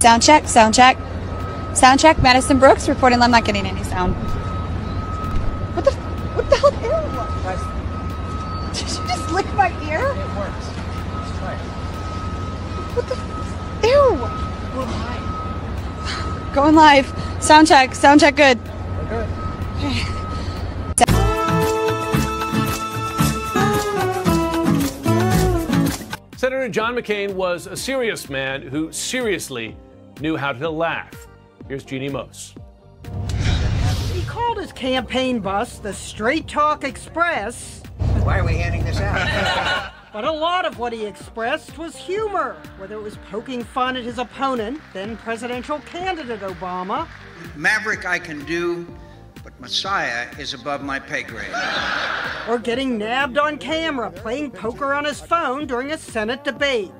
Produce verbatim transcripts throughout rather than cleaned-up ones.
Sound check, sound check, sound check. Madison Brooks reporting. I'm not getting any sound. What the, what the hell? Ew. Did you just lick my ear? It works. Let's try it. What the? Ew. We're live. Going live. Sound check, sound check. Good. We're good. Okay. Senator John McCain was a serious man who seriously knew how to laugh. Here's Jeannie Moss. He called his campaign bus the Straight Talk Express. Why are we handing this out? But a lot of what he expressed was humor, whether it was poking fun at his opponent, then presidential candidate Obama. Maverick I can do, but Messiah is above my pay grade. Or getting nabbed on camera, playing poker on his phone during a Senate debate.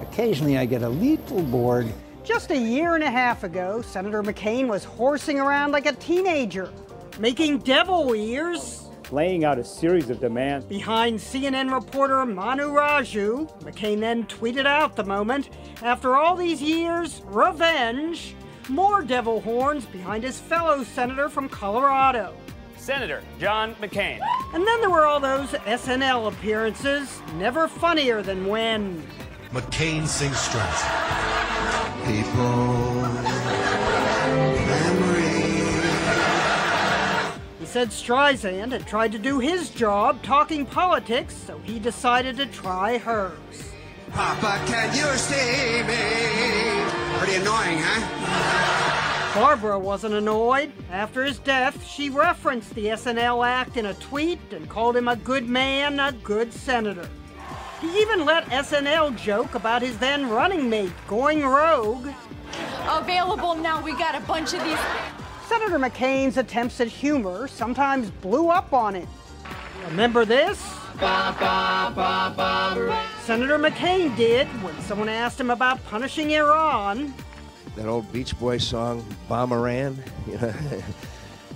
Occasionally I get a little bored. Just a year and a half ago, Senator McCain was horsing around like a teenager, making devil ears, laying out a series of demands. Behind C N N reporter Manu Raju, McCain then tweeted out the moment. After all these years, revenge, more devil horns behind his fellow senator from Colorado. Senator John McCain. And then there were all those S N L appearances, never funnier than when McCain sings Streisand. People, memory. He said Streisand had tried to do his job talking politics, so he decided to try hers. Papa, can you see me? Pretty annoying, huh? Barbara wasn't annoyed. After his death, she referenced the S N L act in a tweet and called him a good man, a good senator. He even let S N L joke about his then running mate going rogue. Available now, we got a bunch of these. Senator McCain's attempts at humor sometimes blew up on him. Remember this? Ba, ba, ba, ba. Senator McCain did when someone asked him about punishing Iran. That old Beach Boys song, Bomb Iran.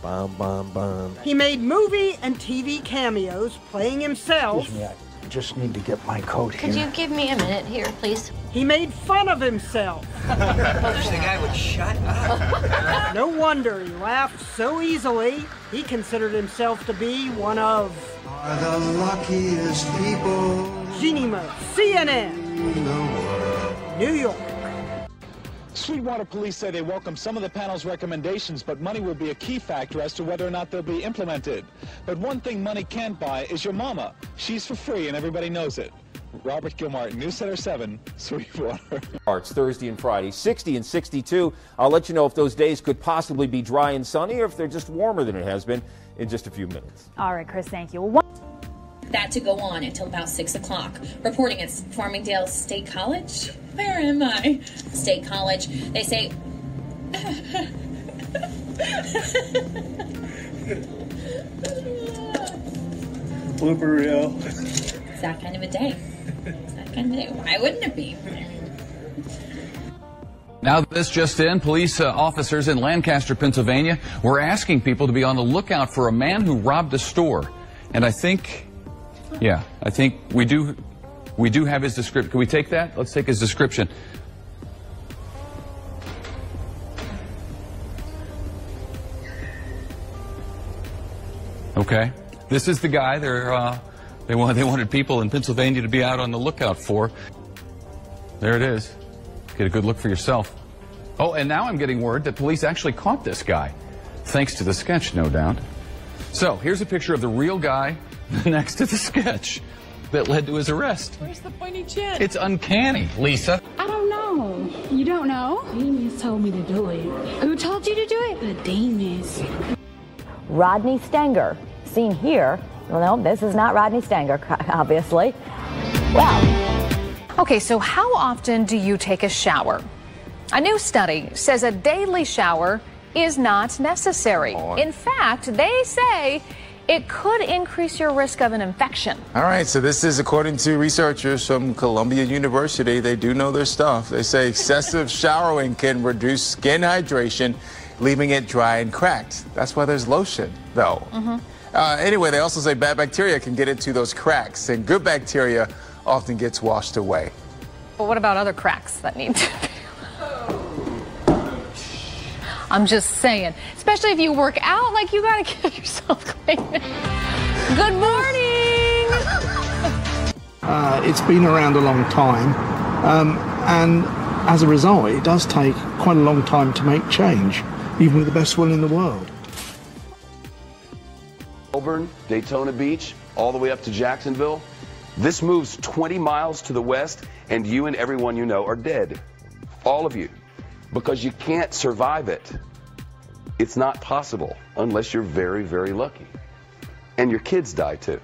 Bomb, bomb, bomb. He made movie and T V cameos playing himself. Excuse me, I just need to get my coat here. Could you give me a minute here, please? He made fun of himself. I wish the guy would shut up. No wonder he laughed so easily. He considered himself to be one of Are the luckiest people. Jeannie Moss, C N N, New York. Sweetwater police say they welcome some of the panel's recommendations, but money will be a key factor as to whether or not they'll be implemented. But one thing money can't buy is your mama. She's for free and everybody knows it. Robert Gilmart, News Center seven, Sweetwater. It's Thursday and Friday, sixty and sixty-two. I'll let you know if those days could possibly be dry and sunny or if they're just warmer than it has been in just a few minutes. All right, Chris, thank you. Well, that to go on until about six o'clock. Reporting at Farmingdale State College. Where am I? State College. They say... Blooper reel. It's that kind of a day. It's that kind of a day. Why wouldn't it be? Now this just in, police uh, officers in Lancaster, Pennsylvania were asking people to be on the lookout for a man who robbed a store. And I think, yeah, I think we do, we do have his description. Can we take that? Let's take his description. Okay. This is the guy they're, uh, they, want, they wanted people in Pennsylvania to be out on the lookout for. There it is. Get a good look for yourself. Oh, and now I'm getting word that police actually caught this guy, thanks to the sketch, no doubt. So here's a picture of the real guy next to the sketch that led to his arrest. Where's the pointy chin? It's uncanny, Lisa. I don't know. You don't know? Demons told me to do it. Who told you to do it? The demons. Rodney Stanger, seen here. Well, no, this is not Rodney Stanger, obviously. Well. Okay, so how often do you take a shower? A new study says a daily shower is not necessary. In fact, they say it could increase your risk of an infection. All right, so this is according to researchers from Columbia University. They do know their stuff. They say excessive showering can reduce skin hydration, leaving it dry and cracked. That's why there's lotion, though. Mm-hmm. Uh, anyway, they also say bad bacteria can get into those cracks, and good bacteria often gets washed away. But what about other cracks that need to be? I'm just saying. Especially if you work out, like, you gotta get yourself clean. Good morning! Uh, it's been around a long time, um, and as a result, it does take quite a long time to make change, even with the best will in the world. Auburn, Daytona Beach, all the way up to Jacksonville. This moves twenty miles to the west, and you and everyone you know are dead. All of you. Because you can't survive it. It's not possible unless you're very, very lucky. And your kids die too.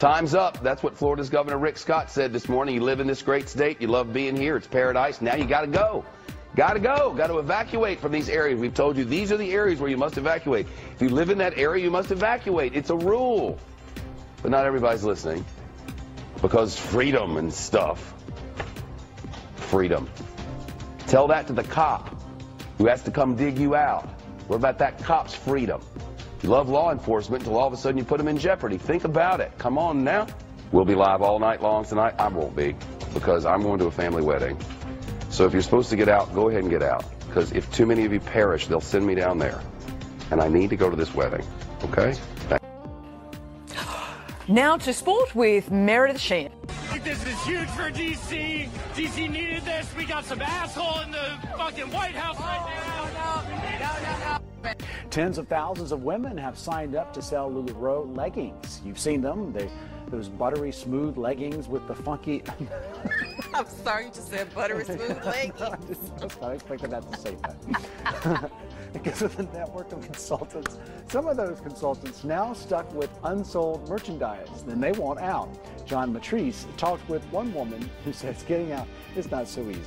Time's up. That's what Florida's Governor Rick Scott said this morning. You live in this great state. You love being here. It's paradise. Now you gotta go. Gotta go. Gotta evacuate from these areas. We've told you these are the areas where you must evacuate. If you live in that area, you must evacuate. It's a rule. But not everybody's listening. Because freedom and stuff. Freedom. Tell that to the cop who has to come dig you out. What about that cop's freedom? You love law enforcement until all of a sudden you put them in jeopardy. Think about it. Come on now. We'll be live all night long tonight. I won't be, because I'm going to a family wedding. So if you're supposed to get out, go ahead and get out. Because if too many of you perish, they'll send me down there. And I need to go to this wedding. Okay? Thanks. Now to sport with Meredith Sheehan. This is huge for D C. D C needed this. We got some asshole in the fucking White House right now. No, no, no, no, no. Tens of thousands of women have signed up to sell LuLaRoe leggings. You've seen them. They, those buttery smooth leggings with the funky... I'm sorry you just said buttery smooth leggings. I, just, I expected not to say that. Because of the network of consultants, some of those consultants now stuck with unsold merchandise, then they want out. John Matrice talked with one woman who says getting out is not so easy.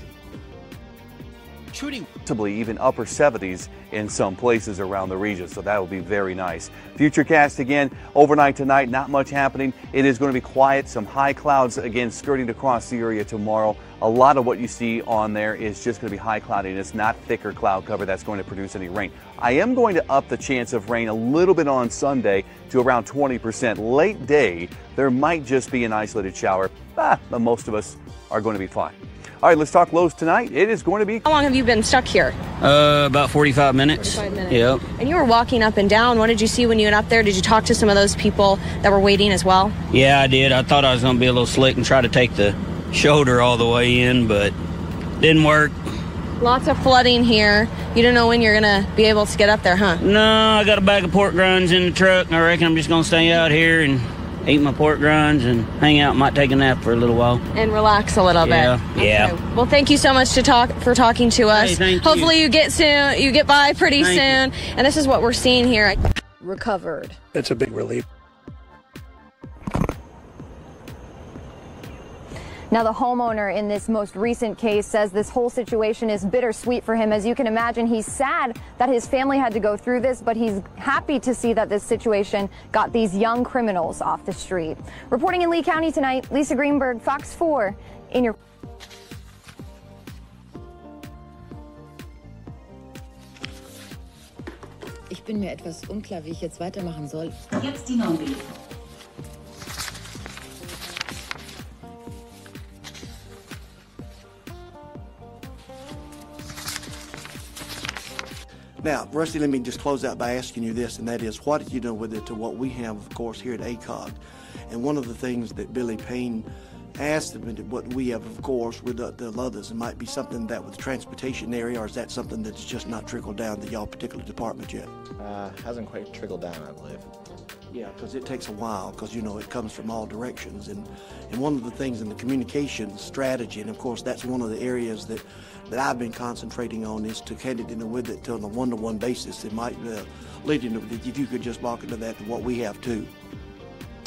Shooting possibly even upper seventies in some places around the region, so that will be very nice. Future cast again overnight tonight. Not much happening. It is going to be quiet. Some high clouds again skirting across the area tomorrow. A lot of what you see on there is just going to be high cloudiness, not thicker cloud cover that's going to produce any rain. I am going to up the chance of rain a little bit on Sunday to around twenty percent. Late day, there might just be an isolated shower, ah, but most of us are going to be fine. All right, let's talk lows tonight. It is going to be... How long have you been stuck here? Uh, about forty-five minutes. forty-five minutes. Yep. And you were walking up and down. What did you see when you went up there? Did you talk to some of those people that were waiting as well? Yeah, I did. I thought I was going to be a little slick and try to take the shoulder all the way in, but didn't work. Lots of flooding here. You don't know when you're going to be able to get up there, huh? No, I got a bag of pork rinds in the truck, and I reckon I'm just going to stay out here and... eat my pork rinds and hang out. Might take a nap for a little while. And relax a little yeah. bit. Okay. Yeah. Well, thank you so much to talk for talking to us. Hey, thank Hopefully you. you get soon. You get by pretty thank soon. You. And this is what we're seeing here. Recovered. It's a big relief. Now, the homeowner in this most recent case says this whole situation is bittersweet for him. As you can imagine, he's sad that his family had to go through this, but he's happy to see that this situation got these young criminals off the street. Reporting in Lee County tonight, Lisa Greenberg, Fox four, in your... Ich bin mir etwas unklar, wie ich jetzt weitermachen soll. Jetzt die Norm-B. Now, Rusty, let me just close out by asking you this, and that is, what did you know with it to what we have, of course, here at A C O G? And one of the things that Billy Payne asked them, and what we have, of course, with the others, it might be something that with the transportation area, or is that something that's just not trickled down to y'all particular department yet? Uh, hasn't quite trickled down, I believe. Yeah, because it takes a while, because, you know, it comes from all directions. And, and one of the things in the communications strategy, and, of course, that's one of the areas that... that I've been concentrating on is to hand it in with it to on a one-to-one basis. It might uh, lead into that. If you could just walk into that to what we have too.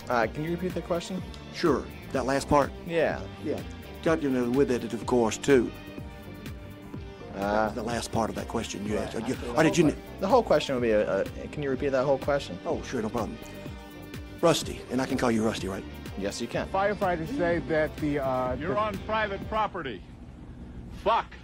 Uh, can you repeat the question? Sure. That last part. Yeah. Yeah. Got you know with it, of course, too. Uh, the last part of that question you yeah, asked. You, or did you? Part, the whole question would be. A, a, can you repeat that whole question? Oh, sure, no problem. Rusty, and I can call you Rusty, right? Yes, you can. Firefighters say that the. Uh, You're the, on private property. Fuck.